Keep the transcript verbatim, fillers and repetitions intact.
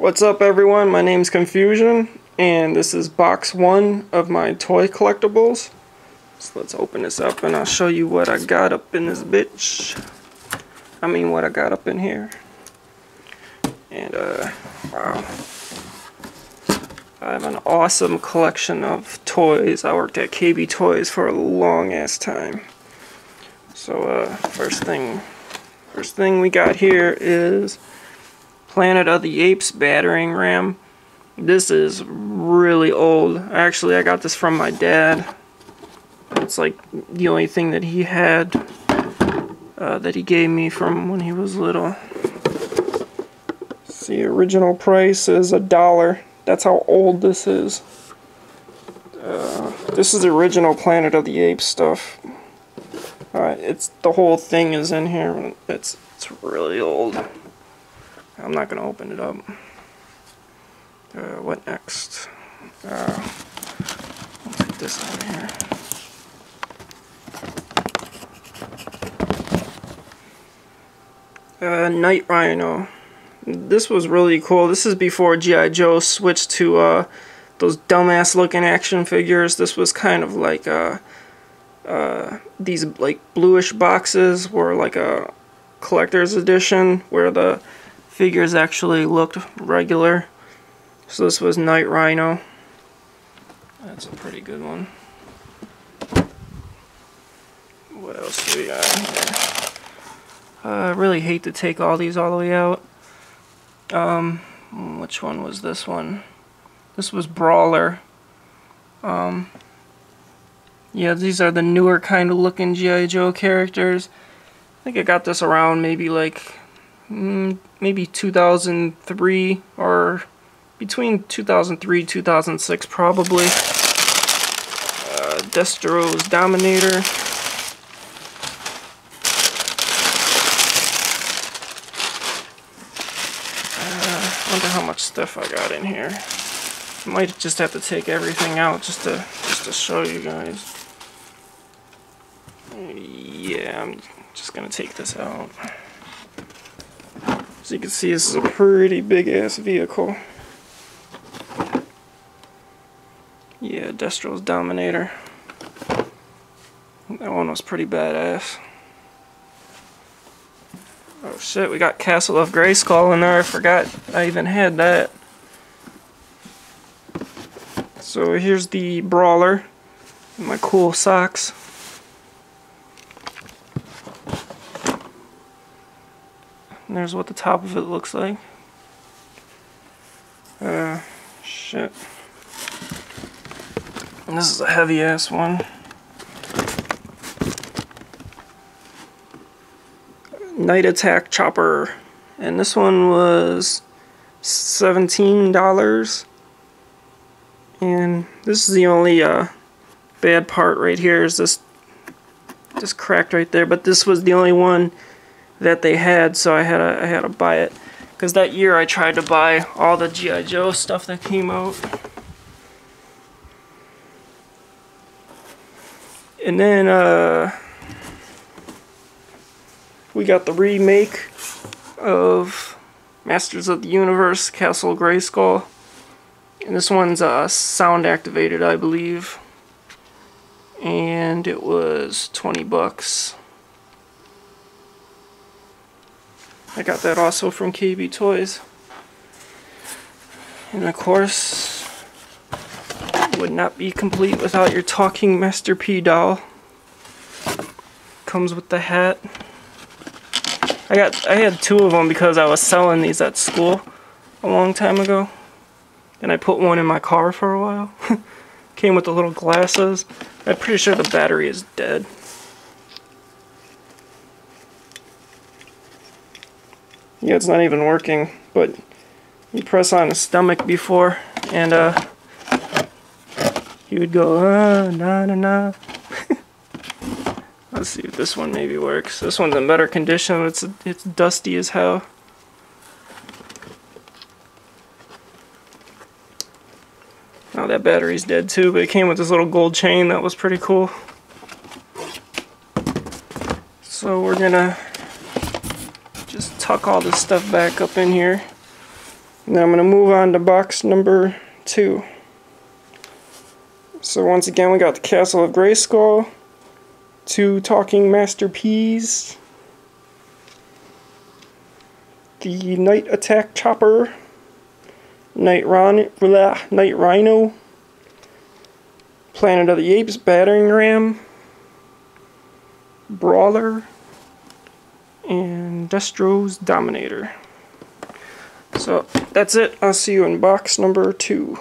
What's up everyone, my name's Confusion, and this is box one of my toy collectibles. So let's open this up and I'll show you what I got up in this bitch. I mean what I got up in here. And uh, wow. I have an awesome collection of toys. I worked at K B Toys for a long ass time. So uh, first thing, first thing we got here is Planet of the Apes battering ram. This is really old. Actually, I got this from my dad. It's like the only thing that he had uh, that he gave me from when he was little. The original price is a dollar. That's how old this is. Uh, this is the original Planet of the Apes stuff. Uh, it's the whole thing is in here. It's it's really old. I'm not gonna open it up. Uh, what next? Uh, I'll take this out of here. Uh, Night Rhino. This was really cool. This is before G I Joe switched to uh, those dumbass looking action figures. This was kind of like uh, uh, these like bluish boxes were like a collector's edition where the figures actually looked regular. So this was Night Rhino. That's a pretty good one. What else do we got here? Uh, I really hate to take all these all the way out. Um, which one was this one? This was Brawler. Um, yeah, these are the newer kind of looking G I Joe characters. I think I got this around maybe like maybe two thousand three, or between two thousand three and two thousand six probably. Uh, Destro's Dominator. Uh, wonder how much stuff I got in here. Might just have to take everything out just to just to show you guys. Yeah, I'm just gonna take this out. As you can see, this is a pretty big ass vehicle. Yeah, Destro's Dominator. That one was pretty badass. Oh shit, we got Castle of Grayskull in there. I forgot I even had that. So here's the Brawler. And my cool socks. And there's what the top of it looks like. Uh, shit. And this is a heavy ass one. Night Attack Chopper. And this one was seventeen dollars. And this is the only uh, bad part right here is this, this cracked right there. But this was the only one that they had, so I had to, I had to buy it, because that year I tried to buy all the G I Joe stuff that came out. And then uh, we got the remake of Masters of the Universe, Castle of Grayskull, and this one's uh, sound activated, I believe, and it was twenty bucks. I got that also from K B Toys. And of course, it would not be complete without your talking Master P doll. Comes with the hat. I got I had two of them because I was selling these at school a long time ago. And I put one in my car for a while. Came with the little glasses. I'm pretty sure the battery is dead. Yeah, it's not even working, but you press on his stomach before, and uh, he would go, ah, na na na. Let's see if this one maybe works. This one's in better condition, but it's, it's dusty as hell. Now that battery's dead too, but it came with this little gold chain. That was pretty cool. So we're gonna tuck all this stuff back up in here. Now I'm going to move on to box number two. So once again we got the Castle of Grayskull, two talking Master P's, the Night Attack Chopper, Night Rhino, Planet of the Apes battering ram, Brawler, and Destro's Dominator. So that's it. I'll see you in box number two.